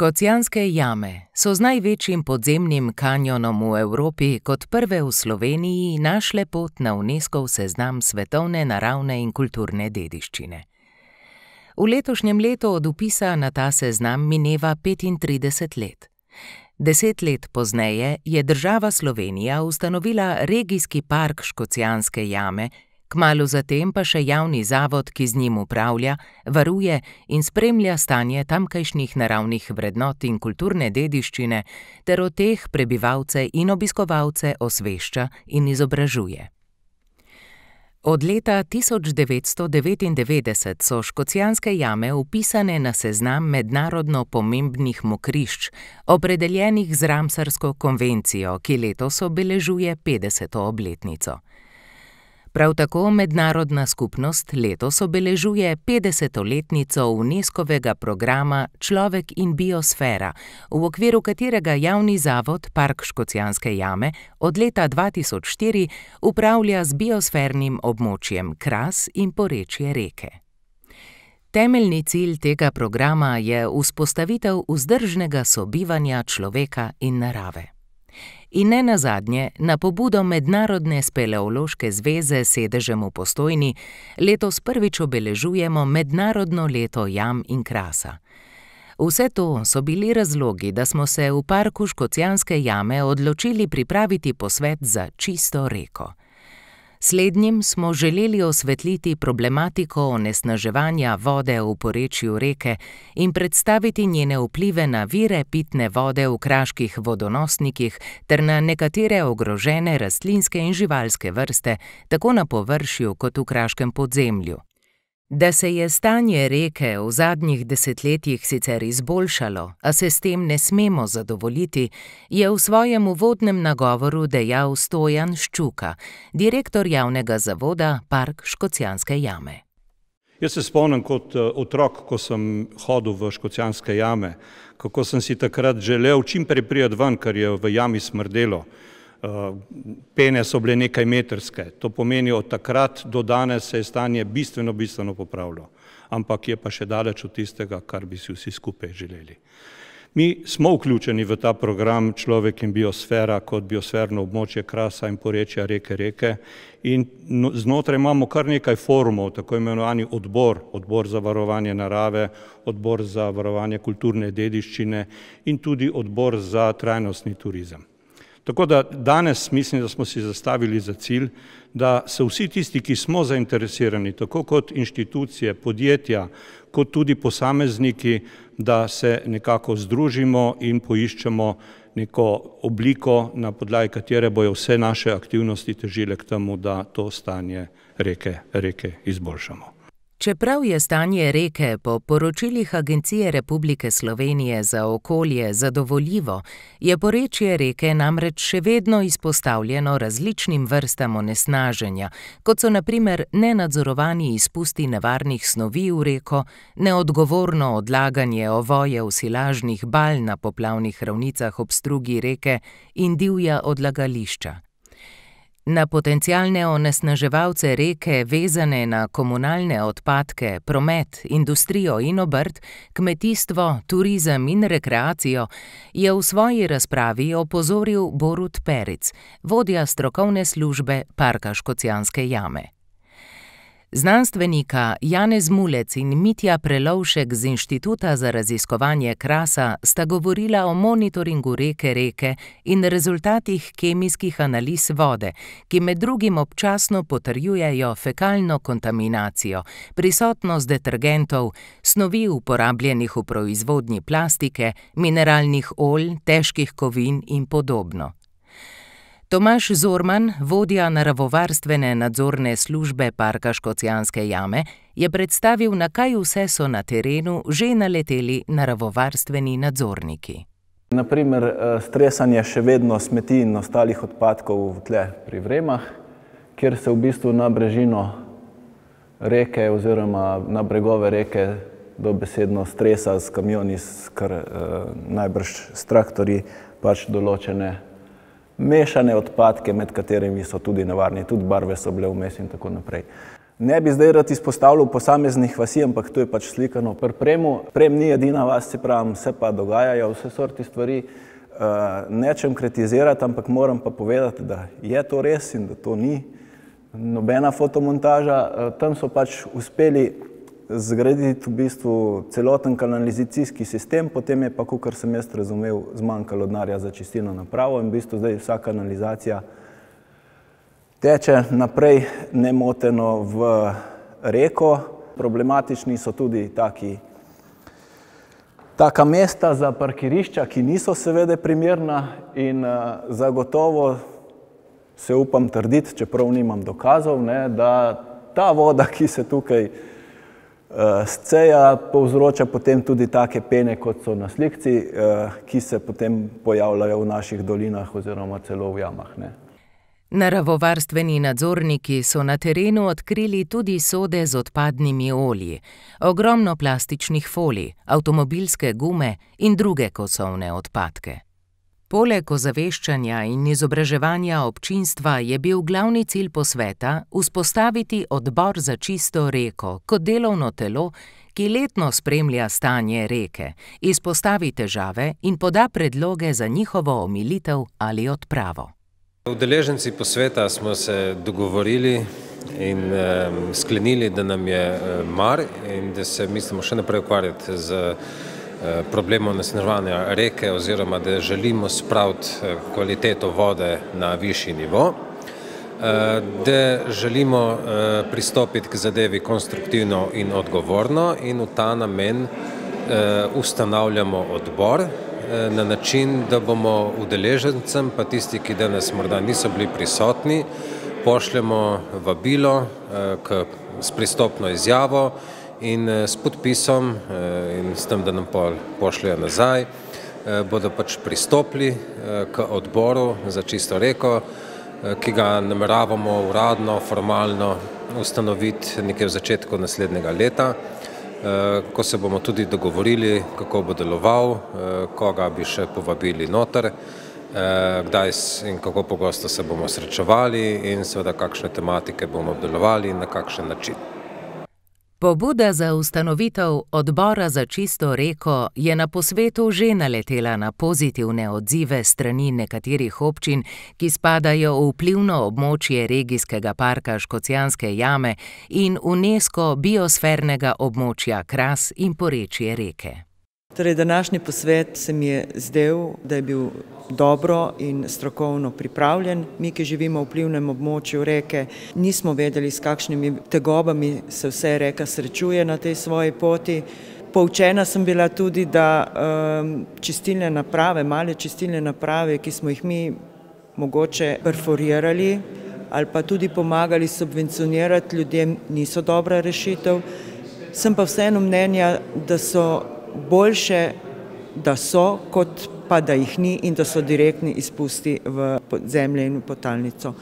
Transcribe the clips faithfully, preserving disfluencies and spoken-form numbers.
Škocjanske jame so z največjim podzemnim kanjonom v Evropi kot prve v Sloveniji našle pot na Unescov seznam svetovne naravne in kulturne dediščine. V letošnjem letu od vpisa na ta seznam mineva petintrideset let. Deset let pozneje je država Slovenija ustanovila Regijski park Škocjanske jame, kmalu zatem pa še javni zavod, ki z njim upravlja, varuje in spremlja stanje tamkajšnjih naravnih vrednot in kulturne dediščine ter o teh prebivalce in obiskovalce osvešča in izobražuje. Od leta tisoč devetsto devetindevetdeset so Škocjanske jame vpisane na seznam mednarodno pomembnih mokrišč, opredeljenih z Ramsarsko konvencijo, ki letos obeležuje petdeseto obletnico. Prav tako mednarodna skupnost letos obeležuje petdeseto letnico Unescovega programa Človek in biosfera, v okviru katerega javni zavod Park Škocjanske jame od leta dva tisoč štiri upravlja z biosfernim območjem Kras in porečje Reke. Temeljni cilj tega programa je vzpostavitev vzdržnega sobivanja človeka in narave. In ne nazadnje, na pobudo Mednarodne speleološke zveze s sedežem v Postojni letos prvič obeležujemo Mednarodno leto jam in krasa. Vse to so bili razlogi, da smo se v parku Škocjanske jame odločili pripraviti posvet za čisto reko. Slednjim smo želeli osvetliti problematiko onesnaževanja vode v porečju reke in predstaviti njene vplive na vire pitne vode v kraških vodonosnikih ter na nekatere ogrožene rastlinske in živalske vrste, tako na površju kot v kraškem podzemlju. Da se je stanje reke v zadnjih desetletjih sicer izboljšalo, a se s tem ne smemo zadovoljiti, je v svojem uvodnem nagovoru dejal Stojan Ščuka, direktor javnega zavoda Park Škocjanske jame. Jaz se spomnim kot otrok, ko sem hodil v Škocjanske jame, kako sem si takrat želel čim prej priti ven, ker je v jami smrdelo. Pene so bile nekaj metrske, to pomeni od takrat do danes se je stanje bistveno, bistveno popravilo, ampak je pa še daleč od tistega, kar bi si vsi skupaj želeli. Mi smo vključeni v ta program Človek in biosfera kot biosferno območje Krasa in porečja reke Reke in znotraj imamo kar nekaj forumov, tako imenovani odbor, odbor za varovanje narave, odbor za varovanje kulturne dediščine in tudi odbor za trajnostni turizem. Tako da danes mislim, da smo si zastavili za cilj, da se vsi tisti, ki smo zainteresirani, tako kot inštitucije, podjetja, kot tudi posamezniki, da se nekako združimo in poiščemo neko obliko, na podlagi katere bojo vse naše aktivnosti težile k temu, da to stanje reke, reke izboljšamo. Čeprav je stanje reke po poročilih Agencije Republike Slovenije za okolje zadovoljivo, je porečje reke namreč še vedno izpostavljeno različnim vrstam onesnaženja, kot so na primer nenadzorovani izpusti nevarnih snovi v reko, neodgovorno odlaganje ovojev silažnih bal na poplavnih ravnicah ob strugi reke in divja odlagališča. Na potencialne onesnaževalce reke, vezane na komunalne odpadke, promet, industrijo in obrt, kmetijstvo, turizem in rekreacijo, je v svoji razpravi opozoril Borut Peric, vodja strokovne službe Parka Škocjanske jame. Znanstvenika Janez Mulec in Mitja Prelovšek z Inštituta za raziskovanje krasa sta govorila o monitoringu reke Reke in rezultatih kemijskih analiz vode, ki med drugim občasno potrjujejo fekalno kontaminacijo, prisotnost detergentov, snovi uporabljenih v proizvodnji plastike, mineralnih olj, težkih kovin in podobno. Tomaš Zorman, vodja naravovarstvene nadzorne službe Parka Škocjanske jame, je predstavil, na kaj vse so na terenu že naleteli naravovarstveni nadzorniki. Naprimer, stresanje še vedno smeti in ostalih odpadkov v tle pri vremah, kjer se v bistvu na brežino reke oziroma na bregove reke dobesedno stresa z kamioni, kar najbrž s traktorji pač določene mešane odpadke, med katerimi so tudi nevarni, tudi barve so bile vmes in tako naprej. Ne bi zdaj rad izpostavljal posameznih vasi, ampak to je pač slikano pri Premu. Prem ni edina vas, se pravim, se pa dogajajo vse sorti stvari. Nečem kritizirati, ampak moram pa povedati, da je to res in da to ni nobena fotomontaža. Tam so pač uspeli zgraditi v bistvu celoten kanalizacijski sistem, potem je pa, kakor sem jaz razumel, zmanjkalo denarja za čistilno napravo in v bistvu zdaj vsa kanalizacija teče naprej nemoteno v reko. Problematični so tudi taka mesta za parkirišča, ki niso seveda primerna in zagotovo se upam trditi, čeprav nimam dokazov, da ta voda, ki se tukaj sceja, povzroča potem tudi take pene, kot so na slikci, ki se potem pojavljajo v naših dolinah oziroma celo v jamah. Naravovarstveni nadzorniki so na terenu odkrili tudi sode z odpadnimi olji, ogromno plastičnih folij, avtomobilske gume in druge kosovne odpadke. Poleg ozaveščanja in izobraževanja občinstva je bil glavni cilj posveta vzpostaviti odbor za čisto reko kot delovno telo, ki letno spremlja stanje reke, izpostavi težave in poda predloge za njihovo omilitev ali odpravo. Udeleženci posveta smo se dogovorili in sklenili, da nam je mar in da se mislimo še naprej ukvarjati z problemom onesnaževanja reke oziroma da želimo spraviti kvaliteto vode na višji nivo, da želimo pristopiti k zadevi konstruktivno in odgovorno in v ta namen ustanavljamo odbor na način, da bomo udeležencem, pa tisti, ki danes morda niso bili prisotni, pošljemo vabilo s pristopno izjavo in s podpisom in s tem, da nam pošljajo nazaj, bodo pač pristopili k odboru za čisto reko, ki ga nameravamo uradno, formalno ustanoviti nekje v začetku naslednjega leta, ko se bomo tudi dogovorili, kako bo deloval, koga bi še povabili noter, kdaj in kako pogosto se bomo srečevali in seveda kakšne tematike bomo obdelovali in na kakšen način. Pobuda za ustanovitev odbora za čisto reko je na posvetu že naletela na pozitivne odzive strani nekaterih občin, ki spadajo v vplivno območje Regijskega parka Škocjanske jame in UNESCO biosfernega območja Kras in porečje Reke. Torej, današnji posvet se mi je zdel, da je bil dobro in strokovno pripravljen. Mi, ki živimo v vplivnem območju reke, nismo vedeli, s kakšnimi tegobami se vse reka srečuje na tej svoji poti. Poučena sem bila tudi, da čistilne naprave, male čistilne naprave, ki smo jih mi mogoče perforirali ali pa tudi pomagali subvencionirati ljudem, niso dobra rešitev. Sem pa vseeno mnenja, da so boljše, da so, kot pa da jih ni in da so direktni izpusti v zemlje in v podtalnico.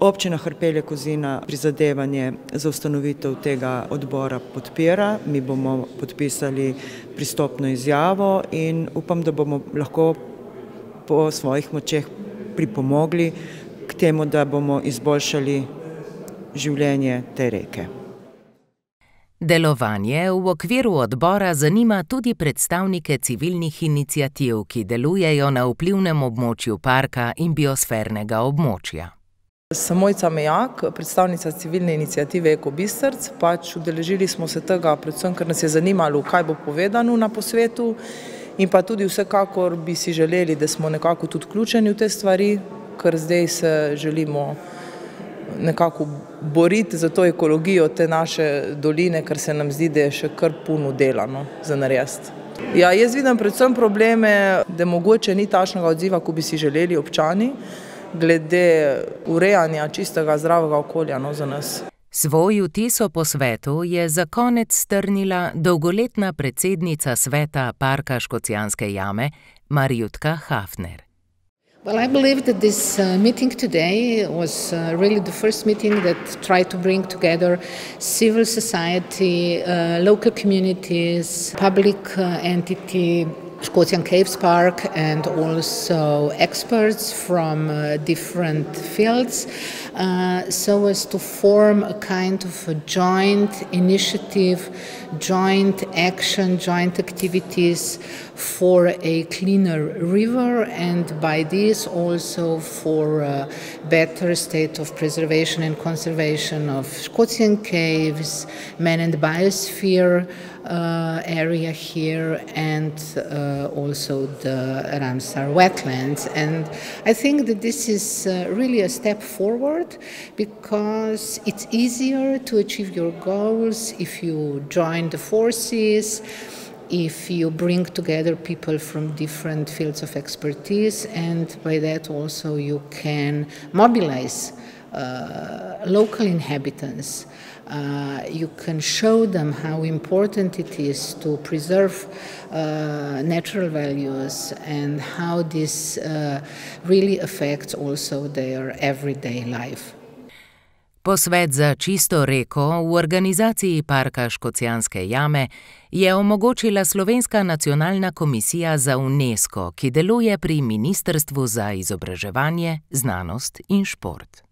Občina Hrpelje-Kozina prizadevanje za ustanovitev tega odbora podpira. Mi bomo podpisali pristopno izjavo in upam, da bomo lahko po svojih močeh pripomogli k temu, da bomo izboljšali življenje te reke. Delovanje v okviru odbora zanima tudi predstavnike civilnih inicijativ, ki delujejo na vplivnem območju parka in biosfernega območja. Samojca Mejak, predstavnica civilne inicijative Eko Bistrc, pač udeležili smo se tega, predvsem, ker nas je zanimalo, kaj bo povedano na posvetu in pa tudi vsekakor bi si želeli, da smo nekako tudi vključeni v te stvari, ker zdaj se želimo nekako boriti za to ekologijo te naše doline, ker se nam zdi, da je še kar puno delano za narediti. Ja, jaz vidim predvsem probleme, da mogoče ni takšnega odziva, ko bi si želeli občani, glede urejanja čistega, zdravega okolja za nas. Svoj vtis o posvetu je za konec strnila dolgoletna predsednica sveta parka Škocjanske jame Marjutka Hafner. Well, I believe that this uh, meeting today was uh, really the first meeting that tried to bring together civil society, uh, local communities, public uh, entity, Škocjan Caves Park and also experts from uh, different fields uh, so as to form a kind of a joint initiative, joint action, joint activities for a cleaner river and by this also for a better state of preservation and conservation of Škocjan Caves, man and biosphere uh, area here and uh, also the Ramsar wetlands, and I think that this is uh, really a step forward because it's easier to achieve your goals if you join the forces, if you bring together people from different fields of expertise, and by that also you can mobilize uh, local inhabitants. Uh, you can show them how important it is to preserve uh, natural values and how this uh, really affects also their everyday life. Posvet za čisto reko v organizaciji Parka Škocjanske jame je omogočila Slovenska nacionalna komisija za UNESCO, ki deluje pri Ministrstvu za izobraževanje, znanost in šport.